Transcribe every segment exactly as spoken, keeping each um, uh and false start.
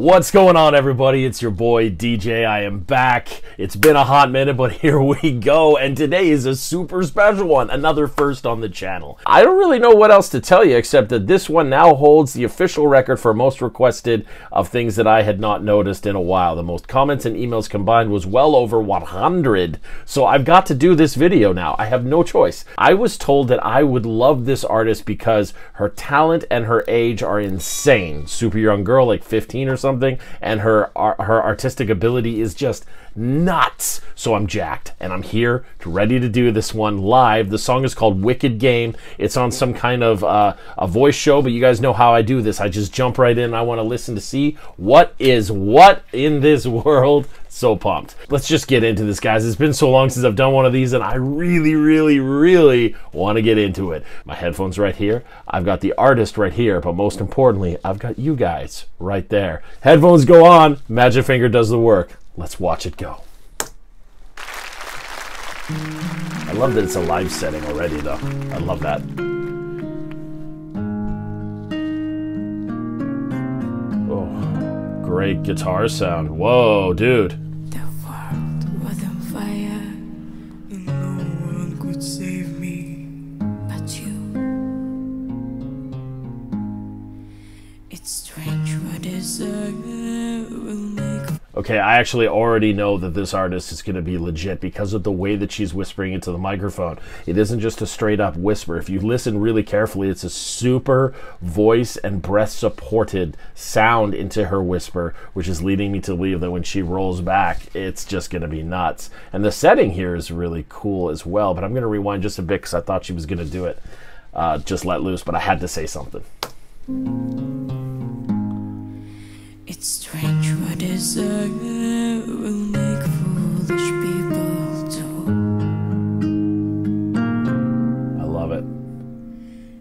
What's going on, everybody? It's your boy D J. I am back. It's been a hot minute, but here we go, and today is a super special one, another first on the channel. I don't really know what else to tell you except that this one now holds the official record for most requested of things that I had not noticed in a while. The most comments and emails combined was well over one hundred, so I've got to do this video now. I have no choice. I was told that I would love this artist because her talent and her age are insane. Super young girl, like fifteen or something, and her her artistic ability is just nuts. So I'm jacked, and I'm here to ready to do this one live. The song is called Wicked Game. It's on some kind of uh, a voice show, but you guys know how I do this. I just jump right in. I want to listen to see what is what in this world. So pumped. Let's just get into this, guys. It's been so long since I've done one of these, and I really, really, really want to get into it. My headphones right here. I've got the artist right here, but most importantly, I've got you guys right there. Headphones go on. Magic Finger does the work. Let's watch it go. I love that it's a live setting already, though. I love that. Oh, great guitar sound. Whoa, dude. The world was on fire, and no one could save me but you. It's strange what desire will make. Okay, I actually already know that this artist is going to be legit because of the way that she's whispering into the microphone. It isn't just a straight up whisper. If you listen really carefully, it's a super voice and breath supported sound into her whisper, which is leading me to believe that when she rolls back, it's just going to be nuts. And the setting here is really cool as well, but I'm going to rewind just a bit because I thought she was going to do it. Uh, just let loose, but I had to say something. It's strange what desire will make foolish people do. I love it.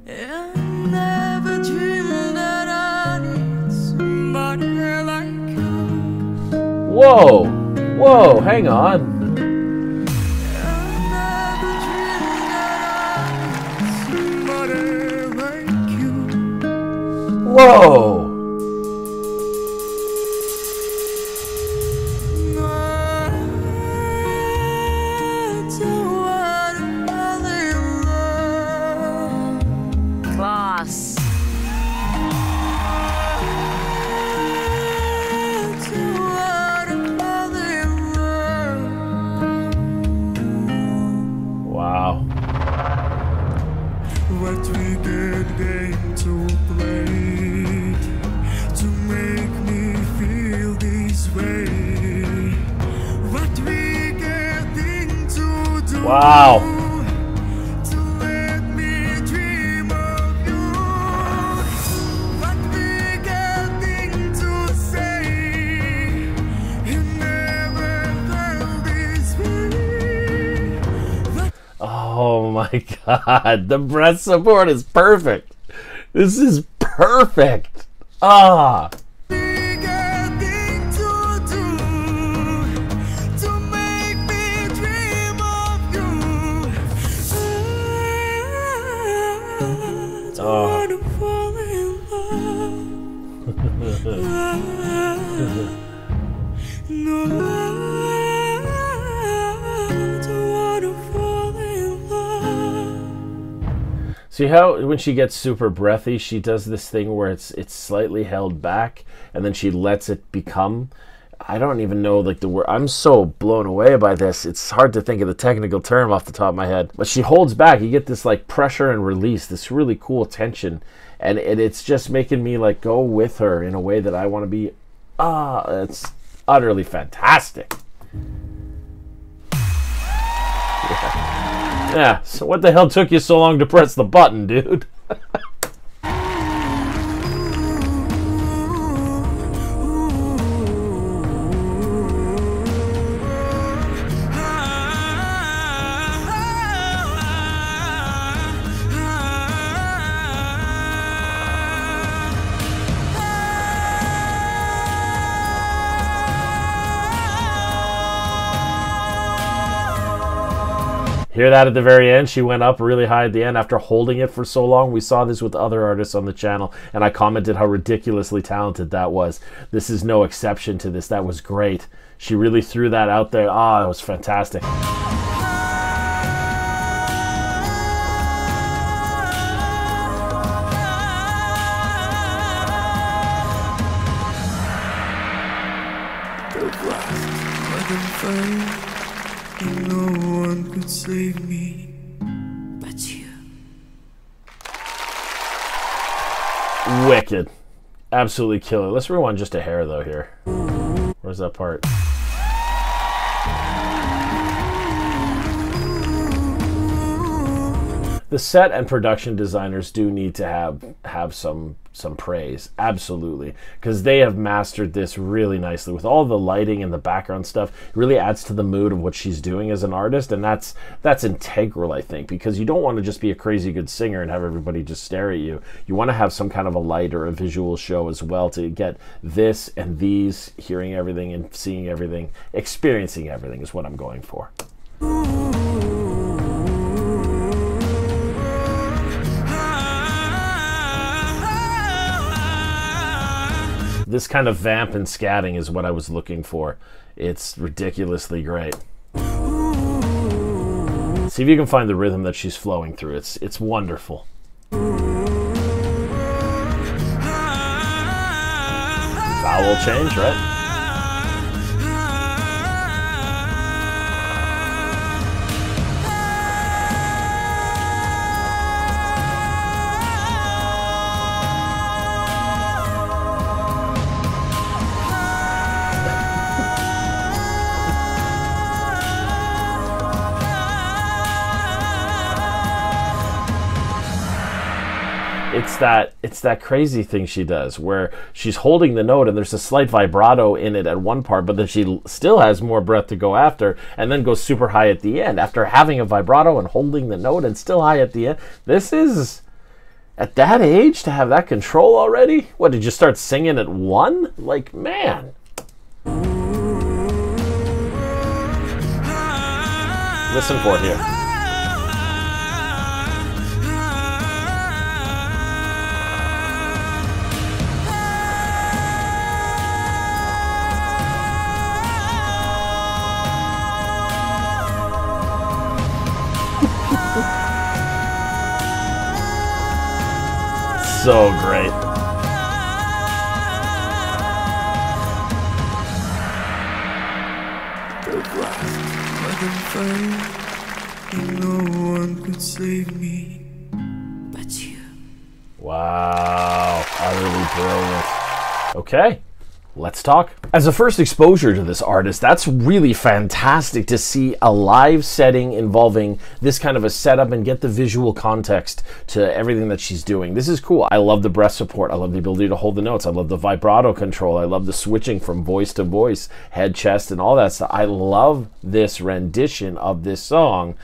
I never dreamed that I'd meet somebody like you. Whoa, whoa, hang on. I never dreamed that I'd meet somebody like you. Whoa. Wow. To let me dream of you, what we got to say, you never felt this way. Oh my God, the breath support is perfect. This is perfect. Ah. Oh. See how when she gets super breathy, she does this thing where it's it's slightly held back, and then she lets it become. I don't even know like the word. I'm so blown away by this. It's hard to think of the technical term off the top of my head. But she holds back. You get this like pressure and release, this really cool tension. And, and it's just making me like go with her in a way that I want to be. Ah, oh, it's utterly fantastic. Yeah. Yeah, so what the hell took you so long to press the button, dude? Hear that at the very end? She went up really high at the end after holding it for so long. We saw this with other artists on the channel, and I commented how ridiculously talented that was. This is no exception to this. That was great. She really threw that out there. Ah, it was fantastic. And no one could save me but you. Wicked. Absolutely killer. Let's rewind just a hair though here. Where's that part? The set and production designers do need to have have some some praise, absolutely, because they have mastered this really nicely with all the lighting and the background stuff. It really adds to the mood of what she's doing as an artist, and that's that's integral, I think, because you don't want to just be a crazy good singer and have everybody just stare at you. You want to have some kind of a light or a visual show as well to get this and these, hearing everything and seeing everything, experiencing everything is what I'm going for. This kind of vamp and scatting is what I was looking for. It's ridiculously great. See if you can find the rhythm that she's flowing through. It's, it's wonderful. Vowel change, right? It's that it's that crazy thing she does where she's holding the note and there's a slight vibrato in it at one part, but then she still has more breath to go after and then goes super high at the end after having a vibrato and holding the note and still high at the end. This is, at that age, to have that control already? What, did you start singing at one? Like, man. Listen for it here. So great. No one could save me but you. Wow, utterly brilliant. Okay. Let's talk. As a first exposure to this artist, that's really fantastic to see a live setting involving this kind of a setup and get the visual context to everything that she's doing. This is cool. I love the breath support. I love the ability to hold the notes. I love the vibrato control. I love the switching from voice to voice, head, chest, and all that stuff. I love this rendition of this song.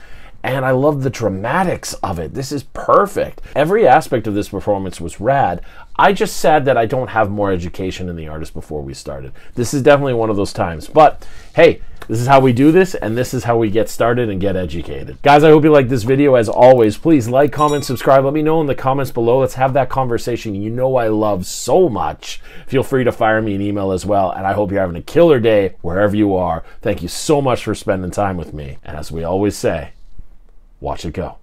And I love the dramatics of it. This is perfect. Every aspect of this performance was rad. I just sad that I don't have more education in the artist before we started. This is definitely one of those times. But hey, this is how we do this, and this is how we get started and get educated. Guys, I hope you liked this video. As always, please like, comment, subscribe. Let me know in the comments below. Let's have that conversation you know I love so much. Feel free to fire me an email as well, and I hope you're having a killer day wherever you are. Thank you so much for spending time with me. And as we always say, watch it go.